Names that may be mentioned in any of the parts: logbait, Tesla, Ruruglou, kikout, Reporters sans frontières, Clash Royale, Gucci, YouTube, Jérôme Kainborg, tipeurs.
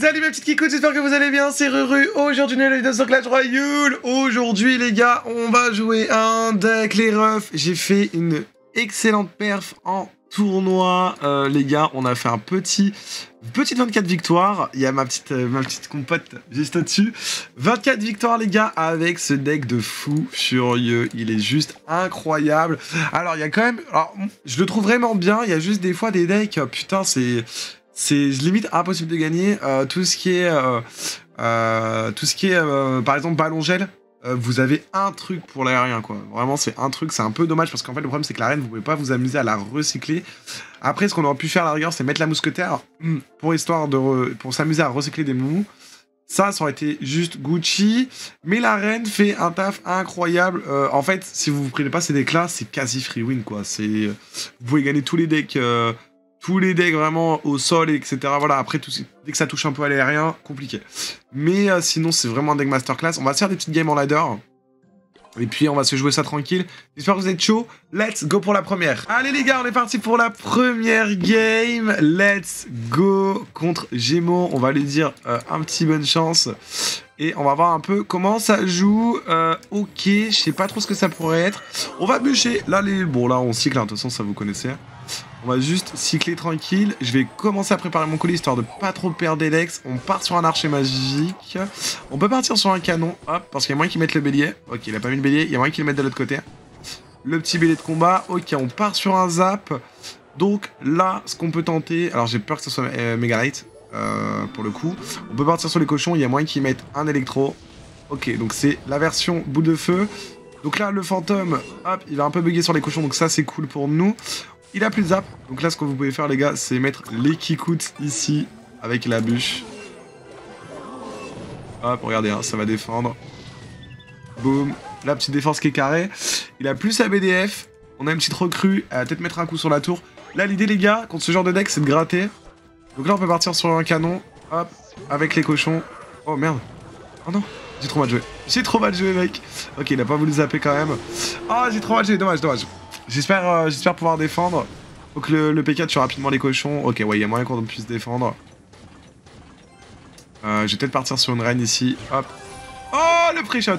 Salut mes petites kikouts, j'espère que vous allez bien, c'est Ruru. Aujourd'hui une nouvelle vidéo sur Clash Royale. Aujourd'hui les gars, on va jouer un deck les refs. J'ai fait une excellente perf en tournoi, les gars. On a fait un petite 24 victoires. Il y a ma petite compote juste au-dessus. 24 victoires les gars avec ce deck de fou furieux. Il est juste incroyable. Alors il y a quand même, alors je le trouve vraiment bien. Il y a juste des fois des decks, putain c'est limite impossible de gagner. Tout ce qui est par exemple ballon gel, vous avez un truc pour l'aérien quoi. Vraiment c'est un truc, c'est un peu dommage parce qu'en fait le problème c'est que l'arène vous pouvez pas vous amuser à la recycler. Après ce qu'on aurait pu faire à la rigueur c'est mettre la mousquetaire pour histoire de pour s'amuser à recycler des moumous. Ça aurait été juste Gucci. Mais la reine fait un taf incroyable. En fait si vous prenez pas ces decks là c'est quasi free win quoi. Vous pouvez gagner tous les decks. Tous les decks vraiment au sol, etc. Voilà, après, dès que ça touche un peu à l'aérien, compliqué. Mais sinon, c'est vraiment un deck masterclass. On va se faire des petites games en ladder. Et puis, on va se jouer ça tranquille. J'espère que vous êtes chaud. Let's go pour la première. Allez, les gars, on est parti pour la première game. Let's go contre Gémeaux. On va lui dire un petit bonne chance. Et on va voir un peu comment ça joue. Ok, je sais pas trop ce que ça pourrait être. On va bûcher. Là, bon, là, on cycle. Hein. De toute façon, ça vous connaissez. On va juste cycler tranquille. Je vais commencer à préparer mon colis histoire de pas trop perdre des decks. On part sur un archer magique. On peut partir sur un canon. Hop, parce qu'il y a moyen qu'ils mettent le bélier. Ok, il a pas mis le bélier. Il y a moyen qu'ils le mettent de l'autre côté. Le petit bélier de combat. Ok, on part sur un zap. Donc là, ce qu'on peut tenter... Alors j'ai peur que ce soit méga light. Pour le coup. On peut partir sur les cochons. Il y a moyen qu'ils mettent un électro. Ok, donc c'est la version boule de feu. Donc là, le fantôme, hop, il va un peu bugger sur les cochons. Donc ça, c'est cool pour nous. Il a plus de zap, donc là ce que vous pouvez faire les gars c'est mettre les kikouts ici avec la bûche. Hop regardez hein, ça va défendre. Boum, la petite défense qui est carrée. Il a plus sa BDF, on a une petite recrue, elle va peut-être mettre un coup sur la tour. Là l'idée les gars contre ce genre de deck c'est de gratter. Donc là on peut partir sur un canon, hop, avec les cochons. Oh merde, oh non, j'ai trop mal joué. J'ai trop mal joué mec. Ok il a pas voulu zapper quand même. Oh j'ai trop mal joué, dommage, dommage. J'espère pouvoir défendre. Faut que le PK tue rapidement les cochons. Ok, ouais, il y a moyen qu'on puisse défendre. Je vais peut-être partir sur une reine ici. Hop. Oh, le pré-shot.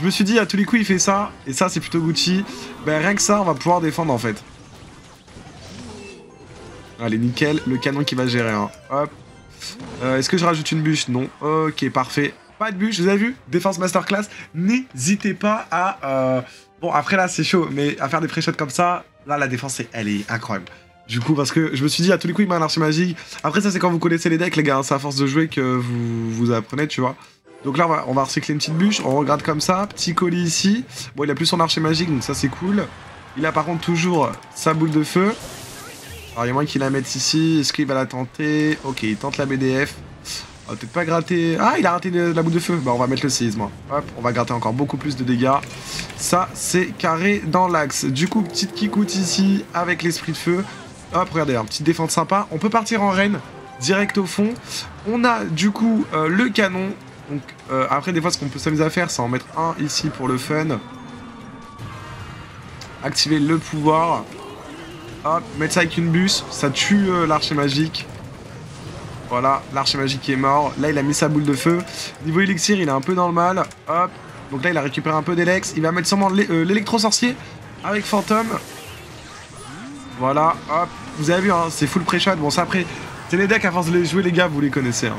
Je me suis dit, à tous les coups, il fait ça. Et ça, c'est plutôt Gucci. Ben, rien que ça, on va pouvoir défendre, en fait. Allez, nickel. Le canon qui va gérer. Hein. Hop. Est-ce que je rajoute une bûche? Non. Ok, parfait. Pas de bûche, vous avez vu? Défense masterclass. N'hésitez pas à... Bon, après là, c'est chaud, mais à faire des pré-shots comme ça, là, la défense, elle est incroyable. Du coup, parce que je me suis dit, à tous les coups, il m'a un archer magique. Après, ça, c'est quand vous connaissez les decks, les gars, hein, c'est à force de jouer que vous apprenez, tu vois. Donc là, on va recycler une petite bûche, on regarde comme ça, petit colis ici. Bon, il a plus son archer magique, donc ça, c'est cool. Il a par contre toujours sa boule de feu. Alors, il y a moyen qu'il la mette ici. Est-ce qu'il va la tenter? Ok, il tente la BDF. On va peut-être pas gratter... Ah, il a raté la boule de feu. Bah, on va mettre le séisme. Hop, on va gratter encore beaucoup plus de dégâts. Ça, c'est carré dans l'axe. Du coup, petite kickout ici avec l'esprit de feu. Hop, regardez, un petit défense sympa. On peut partir en reine, direct au fond. On a, du coup, le canon. Donc, après, des fois, ce qu'on peut s'amuser à faire, c'est en mettre un ici pour le fun. Activer le pouvoir. Hop, mettre ça avec une bûche. Ça tue l'archer magique. Voilà, l'archer magique est mort. Là, il a mis sa boule de feu. Niveau élixir, il est un peu dans le mal. Hop. Donc là, il a récupéré un peu d'Elex. Il va mettre sûrement l'électro-sorcier avec fantôme. Voilà, hop. Vous avez vu, hein, c'est full pré-shot. Bon, ça, après, c'est les decks, à force de les jouer, les gars, vous les connaissez. Hein.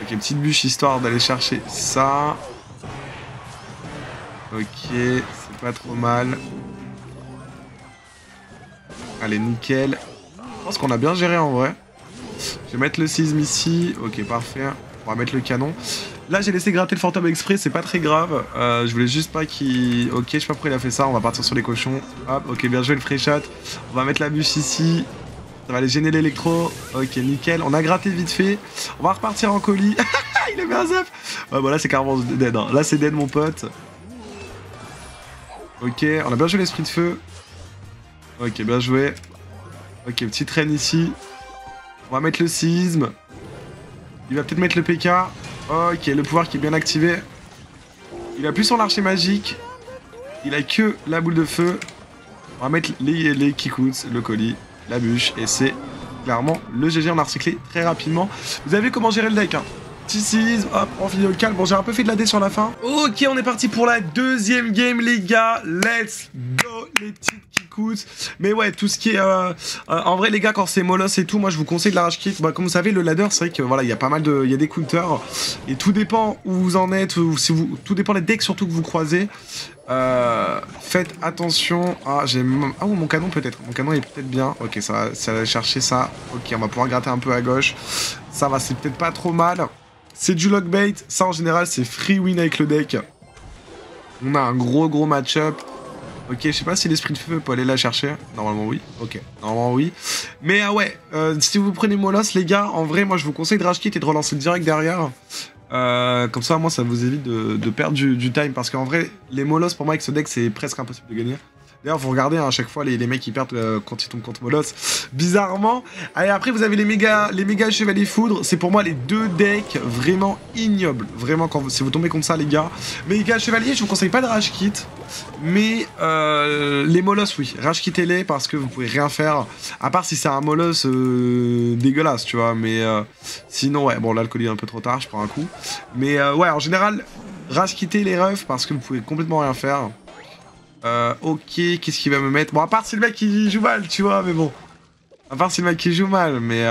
Ok, petite bûche, histoire d'aller chercher ça. Ok, c'est pas trop mal. Allez, nickel. Je pense qu'on a bien géré, en vrai. Je vais mettre le séisme ici. Ok, parfait. On va mettre le canon. Là, j'ai laissé gratter le fantôme exprès. C'est pas très grave. Je voulais juste pas qu'il... Ok, je sais pas pourquoi il a fait ça. On va partir sur les cochons. Hop, ok, bien joué le free shot. On va mettre la bûche ici. Ça va aller gêner l'électro. Ok, nickel. On a gratté vite fait. On va repartir en colis. Il a mis un zap. Ouais, bon, là, c'est carrément dead. Hein. Là, c'est dead, mon pote. Ok, on a bien joué l'esprit de feu. Ok, bien joué. Ok, petite reine ici. On va mettre le séisme. Il va peut-être mettre le PK. Ok, le pouvoir qui est bien activé. Il a plus son archer magique. Il a que la boule de feu. On va mettre les kikouts, le colis, la bûche. Et c'est clairement, le GG, on a recyclé très rapidement. Vous avez vu comment gérer le deck, hein. T6, hop, on finit au calme. Bon, j'ai un peu fait de la dé sur la fin. Ok, on est parti pour la deuxième game, les gars. Let's go, les petites qui coûtent. Mais ouais, tout ce qui est... en vrai, les gars, quand c'est Molos et tout, moi, je vous conseille de la rage quit. Bah, comme vous savez, le ladder, c'est vrai que, voilà, il y a pas mal de... Il y a des counters. Et tout dépend où vous en êtes, ou si vous... Tout dépend des decks, surtout, que vous croisez. Faites attention. Ah, j'ai... Ah, mon canon, peut-être. Mon canon est peut-être bien. Ok, ça va chercher ça. Ok, on va pouvoir gratter un peu à gauche. Ça va, c'est peut-être pas trop mal. C'est du lockbait, ça en général c'est free win avec le deck. On a un gros match-up. Ok, je sais pas si l'esprit de feu peut aller la chercher. Normalement oui, ok, normalement oui. Mais ah ouais, si vous prenez Molos les gars, en vrai moi je vous conseille de rage quit et de relancer direct derrière. Comme ça moi ça vous évite de perdre du time. Parce qu'en vrai, les Molos pour moi avec ce deck c'est presque impossible de gagner. D'ailleurs, vous regardez hein, à chaque fois les mecs qui perdent quand ils tombent contre Molos, bizarrement. Allez, après, vous avez les méga chevaliers foudres. C'est pour moi les deux decks vraiment ignobles. Vraiment, si vous tombez contre ça, les gars. Méga chevaliers, je vous conseille pas de rage kit. Mais les Molos, oui. Rage quittez-les parce que vous pouvez rien faire. À part si c'est un Molos dégueulasse, tu vois. Mais sinon, ouais. Bon, là, le colis est un peu trop tard, je prends un coup. Mais ouais, en général, rage quittez les refs parce que vous pouvez complètement rien faire. Ok, qu'est-ce qu'il va me mettre? Bon, à part si le mec il joue mal, tu vois, mais bon. À part si le mec il joue mal, mais...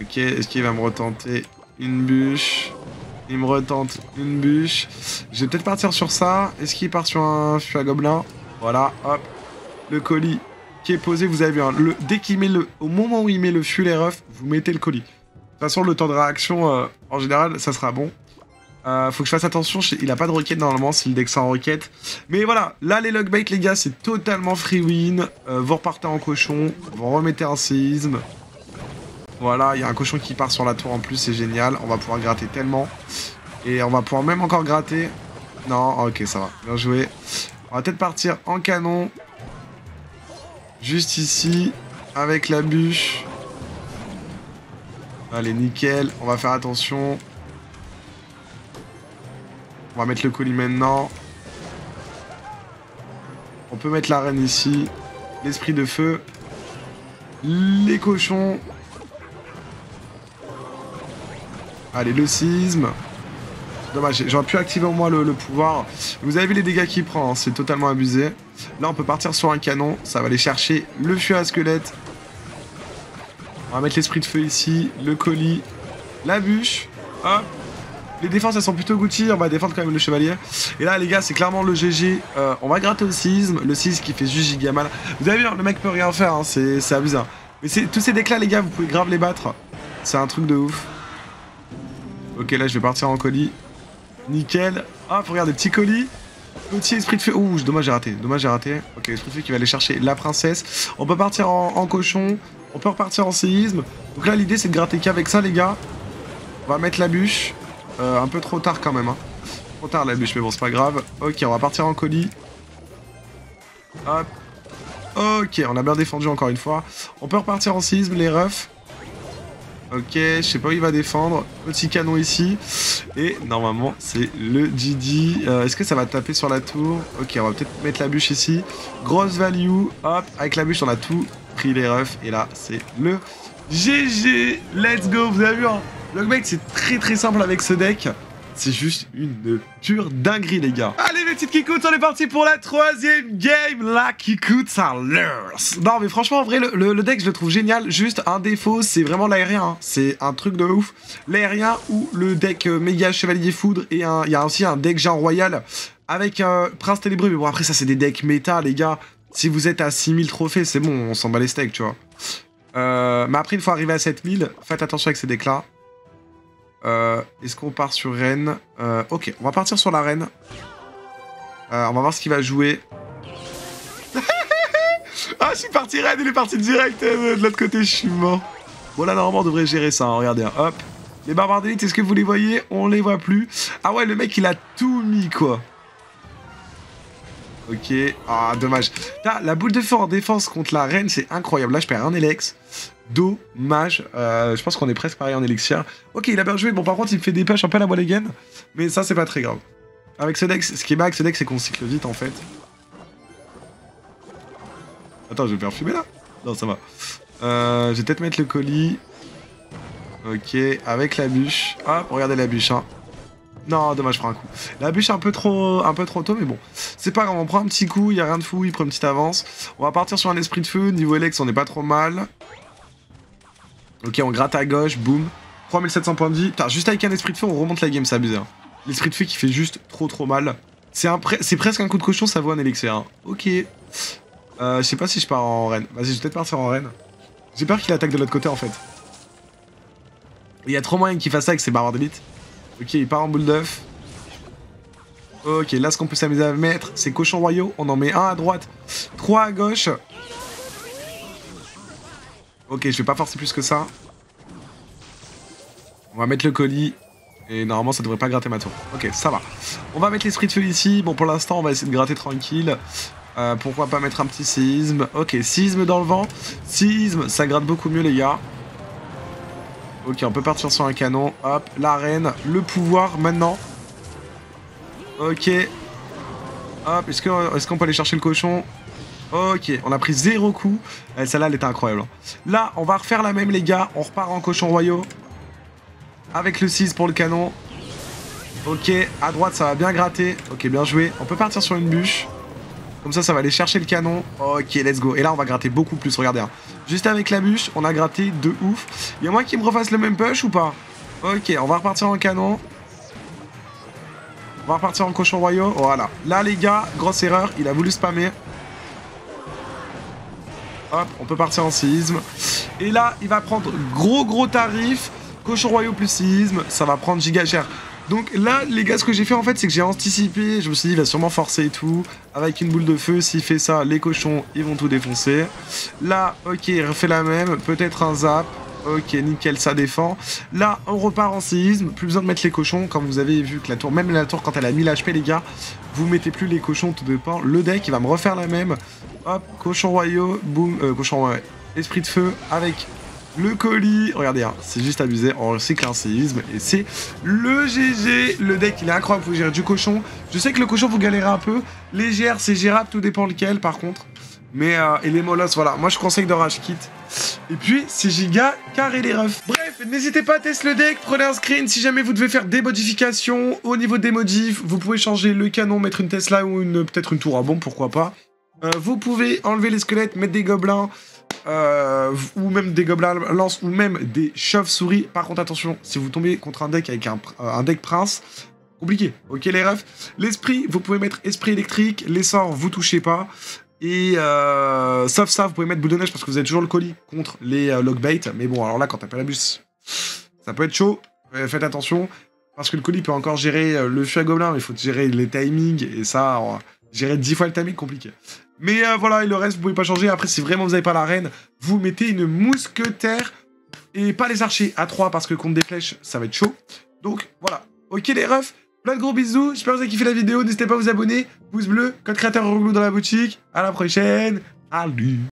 Ok, est-ce qu'il va me retenter une bûche? Il me retente une bûche. Je vais peut-être partir sur ça. Est-ce qu'il part sur un fût à gobelin? Voilà, hop. Le colis qui est posé, vous avez vu. Hein, dès qu'il met le... Au moment où il met le fût, les refs, vous mettez le colis. De toute façon, le temps de réaction, en général, ça sera bon. Faut que je fasse attention, il a pas de roquette normalement si le deck sans roquette. Mais voilà, là les logbait les gars c'est totalement free win. Vous repartez en cochon, vous remettez un séisme. Voilà, il y a un cochon qui part sur la tour en plus, c'est génial. On va pouvoir gratter tellement. Et on va pouvoir même encore gratter. Non, ok ça va, bien joué. On va peut-être partir en canon. Juste ici, avec la bûche. Allez, nickel, on va faire attention. On va mettre le colis maintenant. On peut mettre la reine ici. L'esprit de feu. Les cochons. Allez, le séisme. Dommage, j'aurais pu activer au moins le pouvoir. Vous avez vu les dégâts qu'il prend, hein, c'est totalement abusé. Là, on peut partir sur un canon. Ça va aller chercher le fût à squelette. On va mettre l'esprit de feu ici. Le colis. La bûche. Hop. Les défenses elles sont plutôt goûties, on va défendre quand même le chevalier. Et là les gars c'est clairement le GG, on va gratter le séisme, le séisme qui fait juste giga mal. Vous avez vu le mec peut rien faire, hein, c'est abusé. Mais tous ces decks là les gars vous pouvez grave les battre, c'est un truc de ouf. Ok là je vais partir en colis, nickel. Hop regardez petit colis, petit esprit de feu, ouh dommage j'ai raté. Ok esprit de feu qui va aller chercher la princesse, on peut partir en cochon, on peut repartir en séisme. Donc là l'idée c'est de gratter qu'avec ça les gars, on va mettre la bûche. Un peu trop tard quand même hein. Trop tard la bûche mais bon c'est pas grave. Ok on va partir en colis. Hop. Ok on a bien défendu encore une fois. On peut repartir en séisme les refs. Ok je sais pas où il va défendre. Petit canon ici. Et normalement c'est le GG. Est-ce que ça va taper sur la tour? Ok on va peut-être mettre la bûche ici. Grosse value. Hop avec la bûche on a tout pris les refs. Et là c'est le GG. Let's go vous avez vu hein. Donc mec c'est très simple avec ce deck. C'est juste une pure dinguerie les gars. Allez les petites kikouts, on est parti pour la troisième game. La kikout ça lurse. Non mais franchement en vrai le deck je le trouve génial. Juste un défaut c'est vraiment l'aérien hein. C'est un truc de ouf. L'aérien ou le deck méga chevalier foudre. Et il y a aussi un deck géant royal avec prince ténébreux. Mais bon après ça c'est des decks méta les gars. Si vous êtes à 6000 trophées c'est bon on s'en bat les steaks tu vois. Mais après une fois arrivé à 7000 faites attention avec ces decks là. Est-ce qu'on part sur reine? Ok, on va partir sur la reine. On va voir ce qu'il va jouer. Ah, je suis parti reine, il est parti direct de l'autre côté, je suis mort. Bon, là, normalement, on devrait gérer ça, hein, regardez, hein, hop. Les barbares d'élite, est-ce que vous les voyez? On les voit plus. Ah ouais, le mec, il a tout mis, quoi. Ok, ah, dommage. Là, la boule de feu en défense contre la reine, c'est incroyable. Là, je perds un Elex. Dommage, je pense qu'on est presque pareil en élixir. Ok, il a bien joué, bon par contre il me fait des pêches un peu à la wall again. Mais ça c'est pas très grave. Avec ce deck, ce qui est mal avec ce deck c'est qu'on cycle vite en fait. Attends, je vais me faire fumer là. Non ça va. Je vais peut-être mettre le colis. Ok, avec la bûche. Hop, regardez la bûche, hein. Non, dommage, je prends un coup. La bûche un peu trop tôt, mais bon. C'est pas grave, on prend un petit coup, il n'y a rien de fou, il prend une petite avance. On va partir sur un esprit de feu, niveau Elex, on n'est pas trop mal. Ok, on gratte à gauche, boum. 3700 points de vie. Putain, juste avec un esprit de feu, on remonte la game, c'est abusé. Hein. L'esprit de feu qui fait juste trop mal. C'est presque un coup de cochon, ça vaut un élixir. Hein. Ok. Je sais pas si je pars en reine. Vas-y, je vais peut-être partir en reine. J'ai peur qu'il attaque de l'autre côté, en fait. Il y a trop moyen qu'il fasse ça avec ses barbares d'élite. Ok, il part en boule d'œuf. Ok, là, ce qu'on peut s'amuser à mettre, c'est cochon royaux. On en met un à droite, 3 à gauche. Ok, je vais pas forcer plus que ça. On va mettre le colis. Et normalement, ça devrait pas gratter ma tour. Ok, ça va. On va mettre l'esprit de feu ici. Bon, pour l'instant, on va essayer de gratter tranquille. Pourquoi pas mettre un petit séisme. Ok, séisme dans le vent. Séisme, ça gratte beaucoup mieux, les gars. Ok, on peut partir sur un canon. Hop, l'arène, le pouvoir, maintenant. Ok. Hop, est-ce qu'on peut aller chercher le cochon? Ok, on a pris 0 coup. Celle-là, elle était incroyable. Là, on va refaire la même, les gars. On repart en cochon royaux. Avec le 6 pour le canon. Ok, à droite, ça va bien gratter. Ok, bien joué. On peut partir sur une bûche. Comme ça, ça va aller chercher le canon. Ok, let's go. Et là, on va gratter beaucoup plus. Regardez. Hein. Juste avec la bûche, on a gratté de ouf. Y'a moi qui me refasse le même push ou pas? Ok, on va repartir en canon. On va repartir en cochon royaux. Voilà. Là, les gars, grosse erreur. Il a voulu spammer. Hop, on peut partir en séisme. Et là, il va prendre gros tarif. Cochon royaux plus séisme, ça va prendre giga cher. Donc là, les gars, ce que j'ai fait en fait, c'est que j'ai anticipé. Je me suis dit, il va sûrement forcer et tout. Avec une boule de feu, s'il fait ça, les cochons, ils vont tout défoncer. Là, ok, il refait la même. Peut-être un zap. Ok, nickel, ça défend. Là, on repart en séisme. Plus besoin de mettre les cochons. Comme vous avez vu que la tour, même la tour, quand elle a 1000 HP, les gars, vous mettez plus les cochons, tout dépend. Le deck, il va me refaire la même. Hop, cochon royaux, boum, esprit de feu avec... le colis, regardez, hein, c'est juste abusé, on sait qu'un séisme et c'est le GG. Le deck il est incroyable, vous gérez du cochon. Je sais que le cochon vous galérez un peu. Les GR c'est gérable, tout dépend lequel par contre. Mais et les molosses, voilà, moi je conseille de rage kit. Et puis c'est giga carré les refs. Bref, n'hésitez pas à tester le deck, prenez un screen si jamais vous devez faire des modifications. Au niveau des modifs, vous pouvez changer le canon, mettre une Tesla ou peut-être une tour à bombe, pourquoi pas. Vous pouvez enlever les squelettes, mettre des gobelins. Ou même des gobelins lance ou même des chauves-souris. Par contre attention, si vous tombez contre un deck avec un deck prince, compliqué. Ok les refs. L'esprit, vous pouvez mettre esprit électrique. Les sorts, vous touchez pas. Et sauf ça, vous pouvez mettre boule de neige parce que vous avez toujours le colis contre les lockbait. Mais bon, alors là, quand t'as pas la bus, ça peut être chaud. Faites attention parce que le colis peut encore gérer le feu à gobelin, mais il faut gérer les timings et ça, gérer 10 fois le timing, compliqué. Mais voilà, et le reste, vous pouvez pas changer. Après, si vraiment vous n'avez pas la reine, vous mettez une mousquetaire et pas les archers à 3 parce que contre des flèches, ça va être chaud. Donc, voilà. Ok, les refs, plein de gros bisous. J'espère que vous avez kiffé la vidéo. N'hésitez pas à vous abonner. Pouce bleu, code créateur Ruruglou dans la boutique. À la prochaine. Allez.